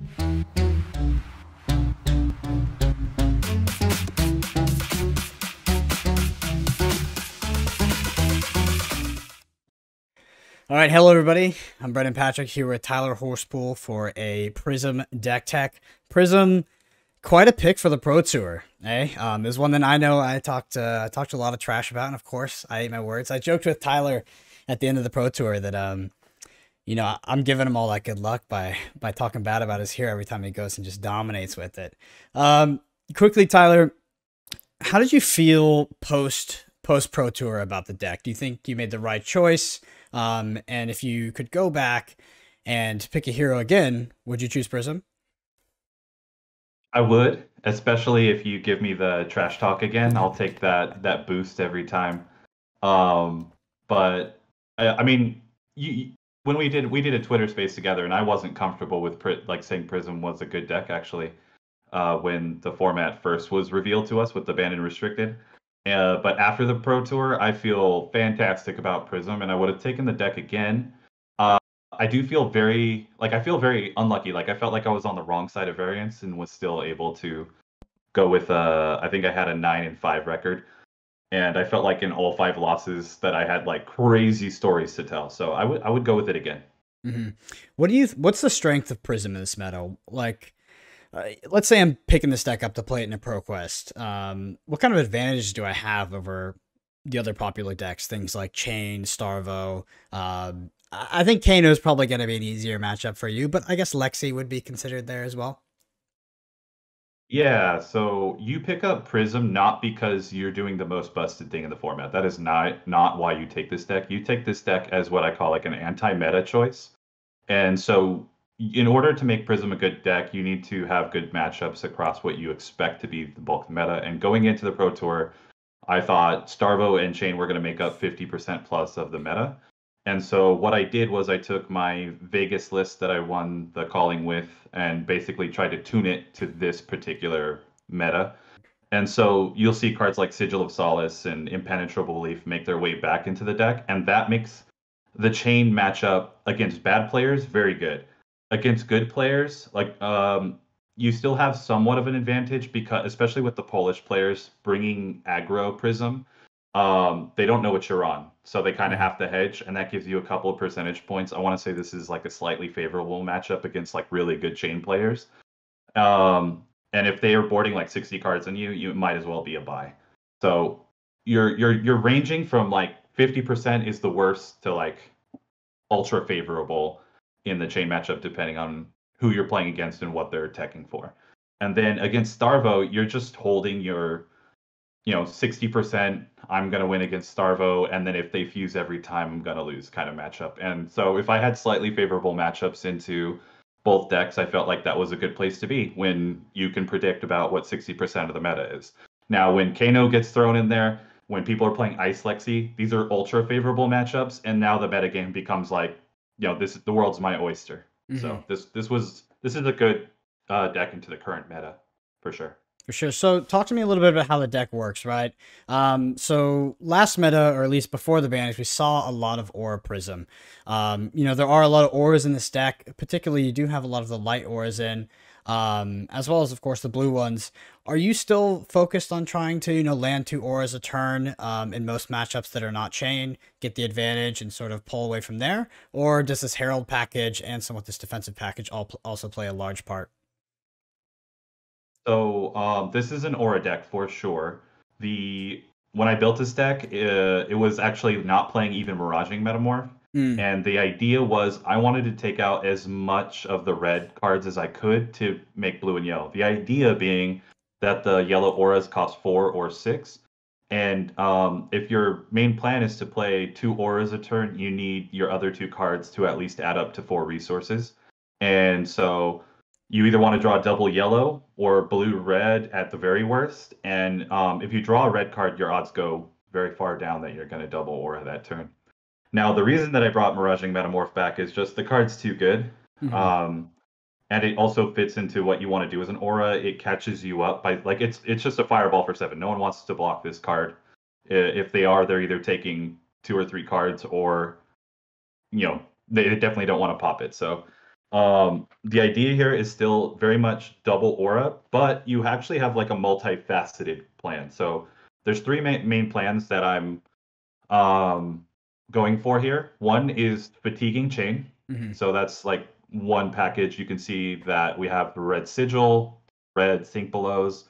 All right, hello everybody. I'm Brendan Patrick here with Tyler Horspool for a Prism deck tech. Prism, quite a pick for the Pro Tour, eh? There's one that I know I talked a lot of trash about, and of course, I ate my words. I joked with Tyler at the end of the Pro Tour that, you know, I'm giving him all that good luck by talking bad about his hair every time he goes and just dominates with it. Quickly, Tyler, how did you feel post Pro Tour about the deck? Do you think you made the right choice? And if you could go back and pick a hero again, would you choose Prism? I would, especially if you give me the trash talk again. I'll take that boost every time. But I mean, when we did a Twitter space together, and I wasn't comfortable with saying Prism was a good deck actually when the format first was revealed to us with the banned and restricted. But after the Pro Tour, I feel fantastic about Prism, and I would have taken the deck again. I do feel very unlucky. Like, I felt like I was on the wrong side of variance and was still able to go with I think I had a 9-5 record, and I felt like in all 5 losses that I had like crazy stories to tell. So I would go with it again. Mm-hmm. What's the strength of Prism in this meta? Like, let's say I'm picking this deck up to play it in a Pro Quest. What kind of advantages do I have over the other popular decks? Things like Chain, Starvo. I think Kano is probably going to be an easier matchup for you, but I guess Lexi would be considered there as well. Yeah, so you pick up Prism not because you're doing the most busted thing in the format. That is not why you take this deck. You take this deck as what I call like an anti-meta choice. And so in order to make Prism a good deck, you need to have good matchups across what you expect to be the bulk of the meta. And going into the Pro Tour, I thought Starvo and Chain were going to make up 50% plus of the meta. And so what I did was I took my Vegas list that I won The Calling with and basically tried to tune it to this particular meta. And so you'll see cards like Sigil of Solace and Impenetrable Leaf make their way back into the deck. And that makes the Chain matchup against bad players very good. Against good players, like you still have somewhat of an advantage, because especially with the Polish players bringing aggro Prism, they don't know what you're on, so they kind of have to hedge, and that gives you a couple of percentage points. I want to say this is like a slightly favorable matchup against like really good Chain players, and if they are boarding like 60 cards on you, you might as well be a buy. So you're ranging from like 50% is the worst to like ultra favorable in the Chain matchup, depending on who you're playing against and what they're teching for. And then against Starvo, you're just holding your, you know, 60%, I'm going to win against Starvo, and then if they fuse every time, I'm going to lose kind of matchup. And so if I had slightly favorable matchups into both decks, I felt like that was a good place to be when you can predict about what 60% of the meta is. Now, when Kano gets thrown in there, when people are playing Ice Lexi, these are ultra favorable matchups, and now the metagame becomes like, you know, the world's my oyster. Mm-hmm. So this is a good deck into the current meta for sure. For sure. So talk to me a little bit about how the deck works, right? So last meta, or at least before the bans, we saw a lot of aura Prism. You know, there are a lot of auras in this deck. Particularly, you do have a lot of the light auras in, as well as of course the blue ones. Are you still focused on trying to, you know, land 2 auras a turn in most matchups that are not Chain, get the advantage and sort of pull away from there? Or does this Herald package and somewhat this defensive package also play a large part? So this is an aura deck for sure. When I built this deck, it was actually not playing even Miraging Metamorph. Mm. And the idea was I wanted to take out as much of the red cards as I could to make blue and yellow. The idea being that the yellow auras cost 4 or 6. And if your main plan is to play 2 auras a turn, you need your other 2 cards to at least add up to 4 resources. And so you either want to draw double yellow or blue-red at the very worst. And if you draw a red card, your odds go very far down that you're going to double aura that turn. Now, the reason that I brought Miraging Metamorph back is just the card's too good. Mm-hmm. And it also fits into what you want to do as an aura. It catches you up by, like, it's just a fireball for 7. No one wants to block this card. If they are, they're either taking 2 or 3 cards, or, you know, they definitely don't want to pop it. So The idea here is still very much double aura, but you actually have like a multifaceted plan. So there's three main plans that I'm going for here. One is fatiguing Chain. Mm-hmm. So that's like one package. You can see that we have the red sigil, red sink belows.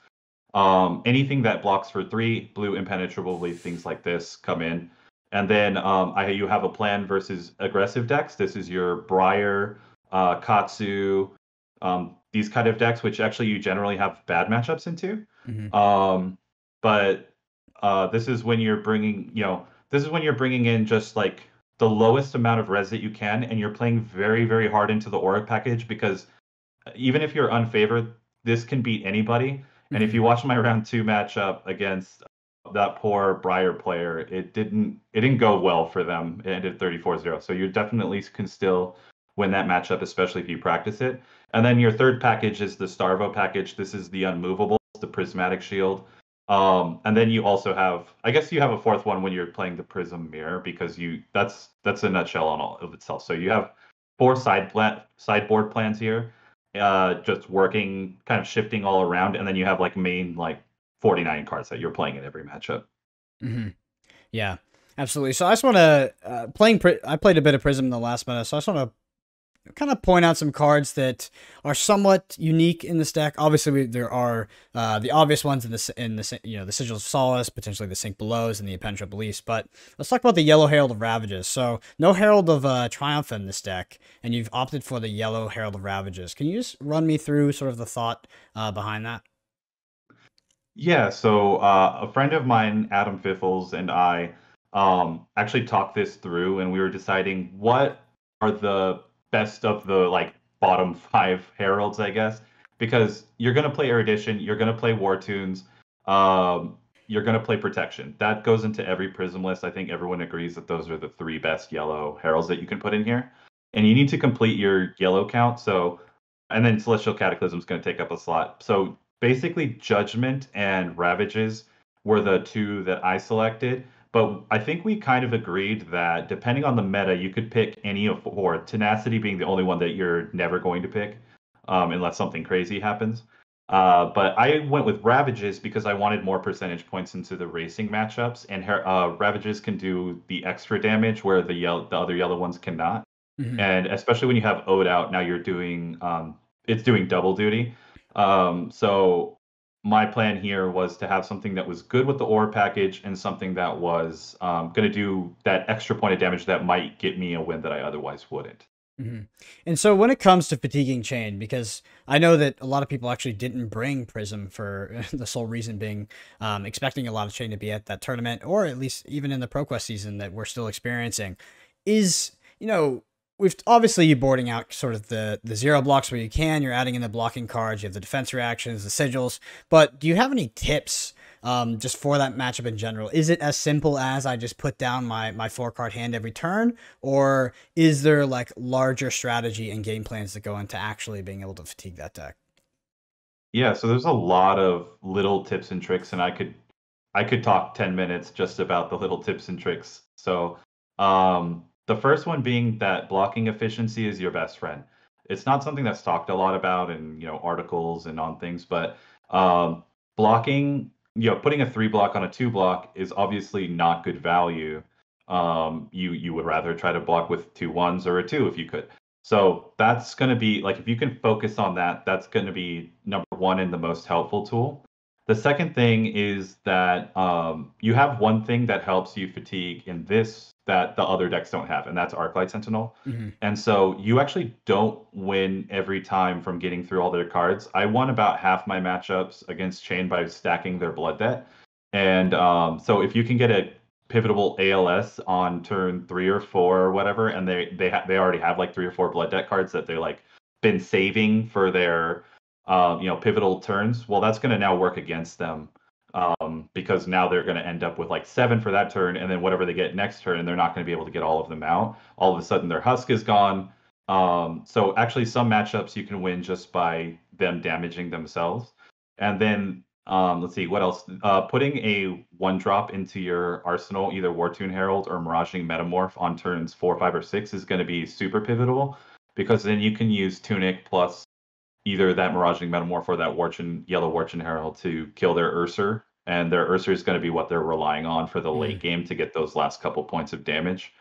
Anything that blocks for 3, blue impenetrable leaf, things like this come in. And then you have a plan versus aggressive decks. This is your Briar, Katsu, these kind of decks, which actually you generally have bad matchups into. Mm-hmm. But this is when you're bringing, this is when you're bringing in just like the lowest amount of res that you can, and you're playing very, very hard into the aura package, because even if you're unfavored, this can beat anybody. Mm-hmm. And if you watch my round 2 matchup against that poor Briar player, it didn't go well for them. It ended 34-0. So you definitely can still win that matchup, especially if you practice it. And then your third package is the Starvo package. This is the Unmovable, the Prismatic Shield. And then you also have, I guess you have a fourth one when you're playing the Prism Mirror, because that's a nutshell on all of itself. So you have 4 sideboard plans here, just working, kind of shifting all around. And then you have like main, like 49 cards that you're playing in every matchup. Mm-hmm. Yeah, absolutely. So I just want to, I played a bit of Prism in the last minute, so I just want to kind of point out some cards that are somewhat unique in this deck. Obviously, there are the obvious ones in the Sigil of Solace, potentially the Sink Belows, and the Impenetrable Leaf. But let's talk about the yellow Herald of Ravages. So no Herald of Triumph in this deck, and you've opted for the yellow Herald of Ravages. Can you just run me through sort of the thought behind that? Yeah, so a friend of mine, Adam Fiffles, and I actually talked this through, and we were deciding what are the best of the like bottom 5 heralds, I guess, because you're going to play Erudition, you're going to play War Tunes, you're going to play Protection. That goes into every Prism list. I think everyone agrees that those are the 3 best yellow heralds that you can put in here. And you need to complete your yellow count, so, and then Celestial Cataclysm is going to take up a slot. So basically, Judgment and Ravages were the 2 that I selected, but I think we kind of agreed that depending on the meta, you could pick any of 4, Tenacity being the only one that you're never going to pick, unless something crazy happens. But I went with Ravages because I wanted more percentage points into the racing matchups, and Ravages can do the extra damage where the other yellow ones cannot. Mm-hmm. And especially when you have Ode out, now you're doing it's doing double duty. So my plan here was to have something that was good with the aura package and something that was going to do that extra point of damage that might get me a win that I otherwise wouldn't. Mm-hmm. And so when it comes to fatiguing Chain, because I know that a lot of people actually didn't bring Prism for the sole reason being expecting a lot of Chain to be at that tournament, or at least even in the ProQuest season that we're still experiencing, is, we've obviously, you're boarding out sort of the 0 blocks where you can. You're adding in the blocking cards. You have the defense reactions, the sigils. But do you have any tips just for that matchup in general? Is it as simple as I just put down my 4-card hand every turn? Or is there like larger strategy and game plans that go into actually being able to fatigue that deck? Yeah, so there's a lot of little tips and tricks. And I could talk 10 minutes just about the little tips and tricks. So the first one being that blocking efficiency is your best friend. It's not something that's talked a lot about in articles and on things, but blocking, putting a 3-block on a 2-block is obviously not good value. You would rather try to block with 2 1s or a 2 if you could. So that's going to be like, if you can focus on that, that's going to be number 1 and the most helpful tool. The second thing is that you have one thing that helps you fatigue in this that the other decks don't have, and that's Arclight Sentinel. Mm-hmm. And so you actually don't win every time from getting through all their cards. I won about half my matchups against Chain by stacking their Blood Debt. And so if you can get a pivotable ALS on turn 3 or 4 or whatever, and they already have like 3 or 4 Blood Debt cards that they're like been saving for their pivotal turns, well, that's going to now work against them because now they're going to end up with like 7 for that turn, and then whatever they get next turn, and they're not going to be able to get all of them out. All of a sudden, their husk is gone. So actually, some matchups you can win just by them damaging themselves. And then, let's see, what else? Putting a 1-drop into your arsenal, either War Tune Herald or Miraging Metamorph on turns 4, 5, or 6 is going to be super pivotal. because then you can use Tunic plus either that Miraging Metamorph or that Warchin, Yellow Warchin Herald to kill their Ursur, and their Ursur is going to be what they're relying on for the late game to get those last couple points of damage.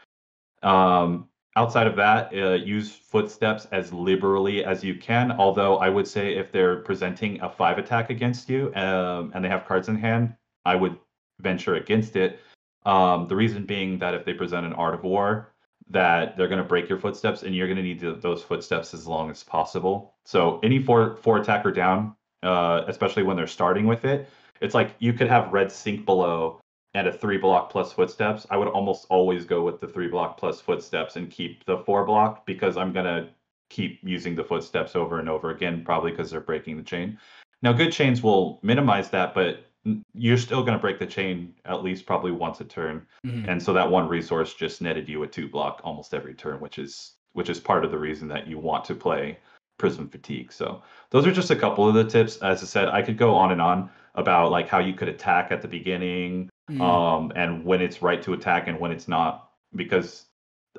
Outside of that, use Footsteps as liberally as you can, although I would say if they're presenting a 5 attack against you and they have cards in hand, I would venture against it. The reason being that if they present an Art of War, that they're going to break your Footsteps, and you're going to need those Footsteps as long as possible. So any four attacker down, especially when they're starting with it, it's like you could have red Sink Below and a 3-block plus Footsteps. I would almost always go with the 3-block plus Footsteps and keep the 4-block, because I'm going to keep using the Footsteps over and over again, probably because they're breaking the chain. Now, good chains will minimize that, but you're still going to break the chain at least probably once a turn. Mm-hmm. And so that one resource just netted you a 2-block almost every turn, which is part of the reason that you want to play Prism Fatigue. So those are just a couple of the tips. As I said, I could go on and on about like how you could attack at the beginning, and when it's right to attack and when it's not, because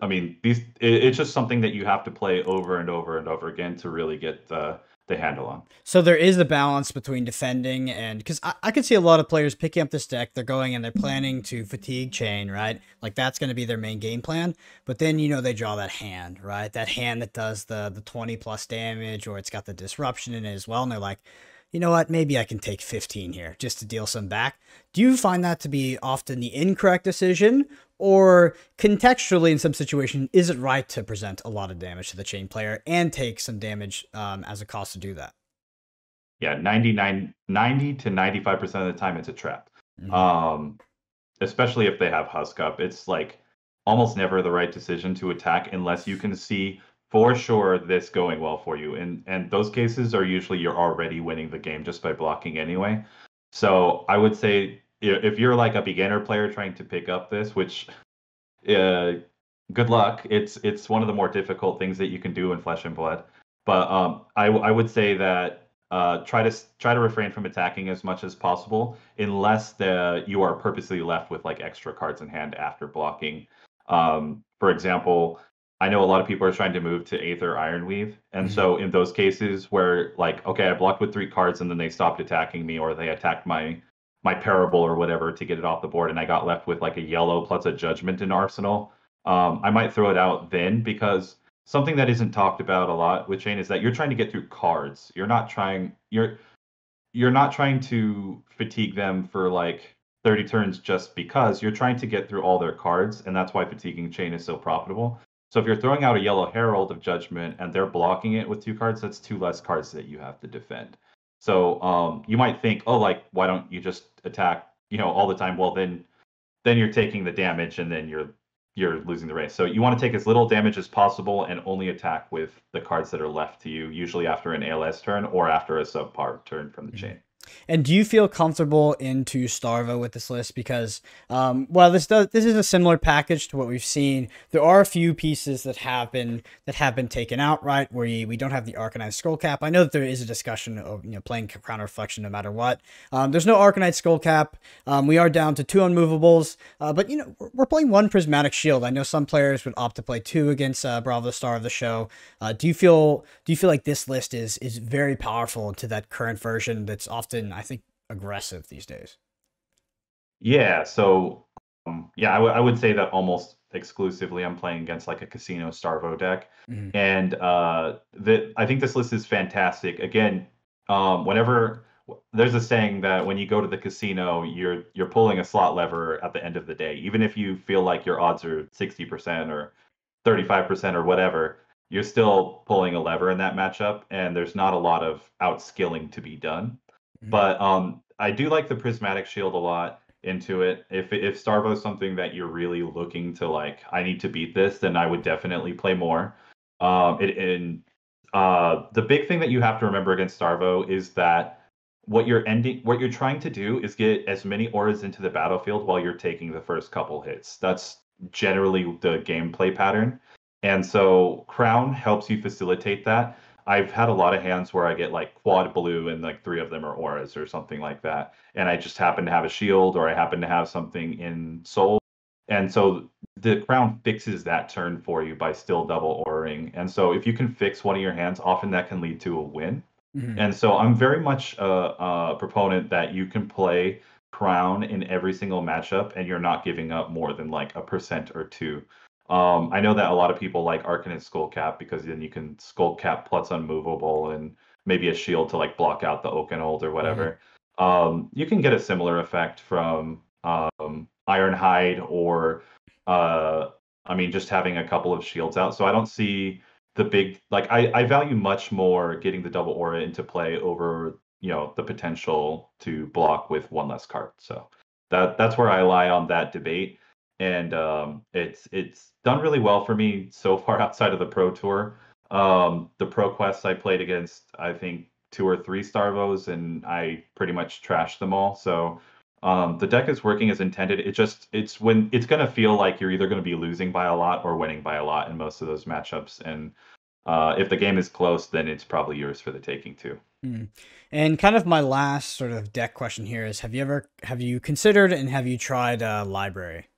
I mean, it's just something that you have to play over and over and over again to really get the handle on. So there is the balance between defending and, because I could see a lot of players picking up this deck, they're going and they're planning to Fatigue Chain, right? Like that's going to be their main game plan, but then, you know, they draw that hand, right? That hand that does the 20 plus damage, or it's got the disruption in it as well, and they're like, you know what, maybe I can take 15 here just to deal some back. Do you find that to be often the incorrect decision, or contextually in some situation, is it right to present a lot of damage to the chain player and take some damage as a cost to do that? Yeah, 90 to 95% of the time it's a trap. Mm-hmm. Especially if they have Husk Up, it's like almost never the right decision to attack unless you can see for sure this going well for you. And those cases are usually you're already winning the game just by blocking anyway. So I would say if you're like a beginner player trying to pick up this, which good luck. It's one of the more difficult things that you can do in Flesh and Blood. But I would say that try to refrain from attacking as much as possible unless you are purposely left with like extra cards in hand after blocking. For example, I know a lot of people are trying to move to Aether Ironweave. And so in those cases where like, okay, I blocked with 3 cards and then they stopped attacking me, or they attacked my Parable or whatever to get it off the board, and I got left with like a yellow plus a Judgment in Arsenal, I might throw it out then, because something that isn't talked about a lot with Chain is that you're trying to get through cards. You're not trying to fatigue them for like 30 turns just because you're trying to get through all their cards, and that's why fatiguing Chain is so profitable. So if you're throwing out a yellow Herald of Judgment and they're blocking it with 2 cards, that's 2 less cards that you have to defend. So you might think, oh, like, why don't you just attack, you know, all the time? Well, then you're taking the damage and then you're losing the race. So you want to take as little damage as possible and only attack with the cards that are left to you, usually after an ALS turn or after a subpar turn from the chain. And do you feel comfortable into Starvo with this list? Because while this is a similar package to what we've seen, there are a few pieces that have been taken out, right? Where we don't have the Arcanite Skull Cap. I know that there is a discussion of, you know, playing Crown Reflection no matter what. There's no Arcanite Skull Cap. We are down to 2 unmovables, but you know, we're playing 1 Prismatic Shield. I know some players would opt to play 2 against Bravo, the star of the show. Do you feel like this list is very powerful to that current version that's often, I think, aggressive these days? Yeah, so I would say that almost exclusively I'm playing against like a Casino Starvo deck. Mm-hmm. And I think this list is fantastic. Again, whenever there's a saying that when you go to the casino, you're pulling a slot lever at the end of the day, even if you feel like your odds are 60% or 35% or whatever, you're still pulling a lever in that matchup, and there's not a lot of outskilling to be done. But I do like the Prismatic Shield a lot into it. If Starvo is something that you're really looking to like, I need to beat this, then I would definitely play more. The big thing that you have to remember against Starvo is that what you're trying to do is get as many auras into the battlefield while you're taking the first couple hits. That's generally the gameplay pattern, and so Crown helps you facilitate that. I've had a lot of hands where I get like quad blue and like 3 of them are auras or something like that, and I just happen to have a shield, or I happen to have something in soul, And so the Crown fixes that turn for you by still double ordering. And so if you can fix one of your hands, often that can lead to a win. Mm-hmm. And so I'm very much a proponent that you can play Crown in every single matchup and you're not giving up more than like 1% or 2%. I know that a lot of people like Arcanite Skull Cap because then you can Skull Cap plus Unmovable and maybe a shield to like block out the Oak and Hold or whatever. Mm-hmm. You can get a similar effect from Ironhide or just having a couple of shields out. So I don't see the big, like, I value much more getting the double aura into play over, you know, the potential to block with one less card. So that's where I lie on that debate. And it's done really well for me so far outside of the Pro Tour. The Pro Quests I played against, I think, 2 or 3 Starvos, and I pretty much trashed them all. So the deck is working as intended. It's when it's going to feel like you're either going to be losing by a lot or winning by a lot in most of those matchups. And if the game is close, then it's probably yours for the taking too. Mm. And kind of my last sort of deck question here is, have you considered and have you tried Library?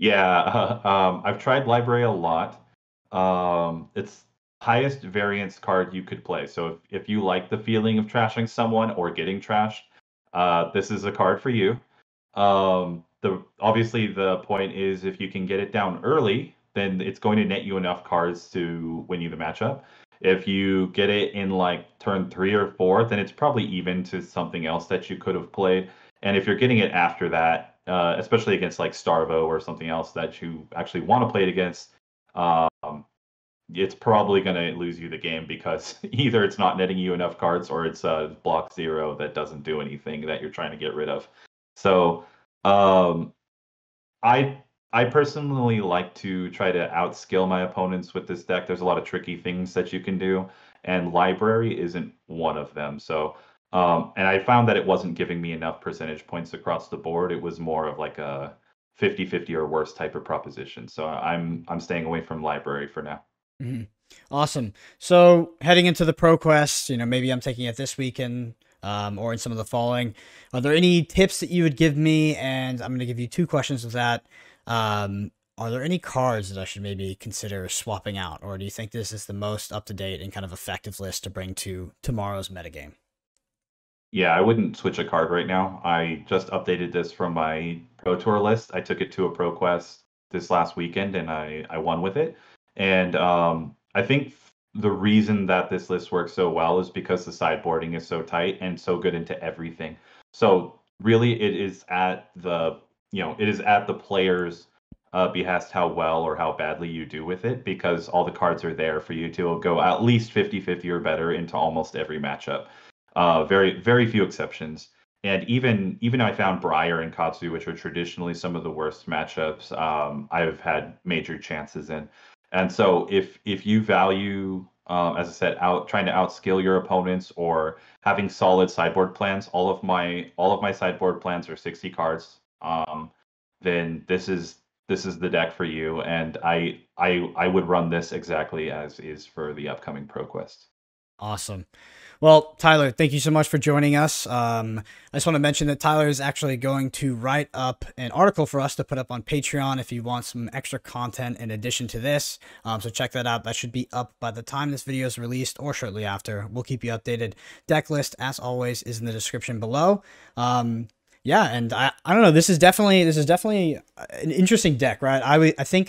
Yeah, I've tried Library a lot. It's highest variance card you could play. So if you like the feeling of trashing someone or getting trashed, this is a card for you. Obviously, the point is if you can get it down early, then it's going to net you enough cards to win you the matchup. If you get it in like turn 3 or 4, then it's probably even to something else that you could have played. And if you're getting it after that, especially against like Starvo or something else that you actually want to play it against, it's probably going to lose you the game because either it's not netting you enough cards or it's a block 0 that doesn't do anything that you're trying to get rid of. So I personally like to try to outskill my opponents with this deck. There's a lot of tricky things that you can do, and Library isn't one of them. So and I found that it wasn't giving me enough percentage points across the board. It was more of like a 50-50 or worse type of proposition. So I'm staying away from Library for now. Mm-hmm. Awesome. So heading into the Pro Quest, you know, maybe I'm taking it this weekend or in some of the following. Are there any tips that you would give me? And I'm going to give you 2 questions of that. Are there any cards that I should maybe consider swapping out? Or do you think this is the most up-to-date and kind of effective list to bring to tomorrow's metagame? Yeah, I wouldn't switch a card right now. I just updated this from my Pro Tour list. I took it to a Pro Quest this last weekend, and I won with it. And I think the reason that this list works so well is because the sideboarding is so tight and so good into everything. So really, it is at the, you know, it is at the player's behest how well or how badly you do with it, because all the cards are there for you to go at least 50-50 or better into almost every matchup. Very, very few exceptions. And even I found Briar and Katsu, which are traditionally some of the worst matchups, I've had major chances in. And so if you value, as I said, trying to outskill your opponents or having solid sideboard plans, all of my sideboard plans are 60 cards. Then this is the deck for you. And I would run this exactly as is for the upcoming Pro Quest. Awesome. Well, Tyler, thank you so much for joining us. I just want to mention that Tyler is actually going to write up an article for us to put up on Patreon if you want some extra content in addition to this. So check that out. That should be up by the time this video is released or shortly after. We'll keep you updated. Deck list, as always, is in the description below. Yeah, and I don't know. This is definitely an interesting deck, right? I think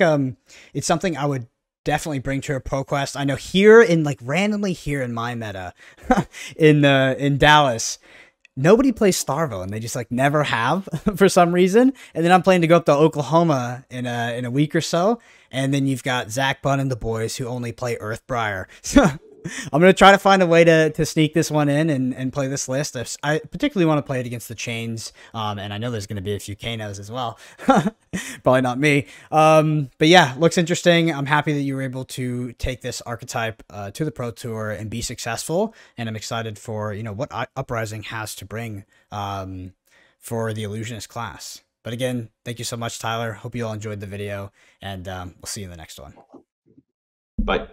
it's something I would definitely bring to a Pro Quest. I know here in like randomly here in my meta in Dallas, nobody plays Starvo and they just like never have for some reason. And then I'm planning to go up to Oklahoma in a week or so. And then you've got Zach Bunn and the boys who only play Earthbriar. So I'm going to try to find a way to sneak this one in and play this list. I particularly want to play it against the Chains, and I know there's going to be a few Kanos as well. Probably not me. But yeah, looks interesting. I'm happy that you were able to take this archetype to the Pro Tour and be successful, and I'm excited for, you know, what Uprising has to bring for the Illusionist class. But again, thank you so much, Tyler. Hope you all enjoyed the video, and we'll see you in the next one. Bye.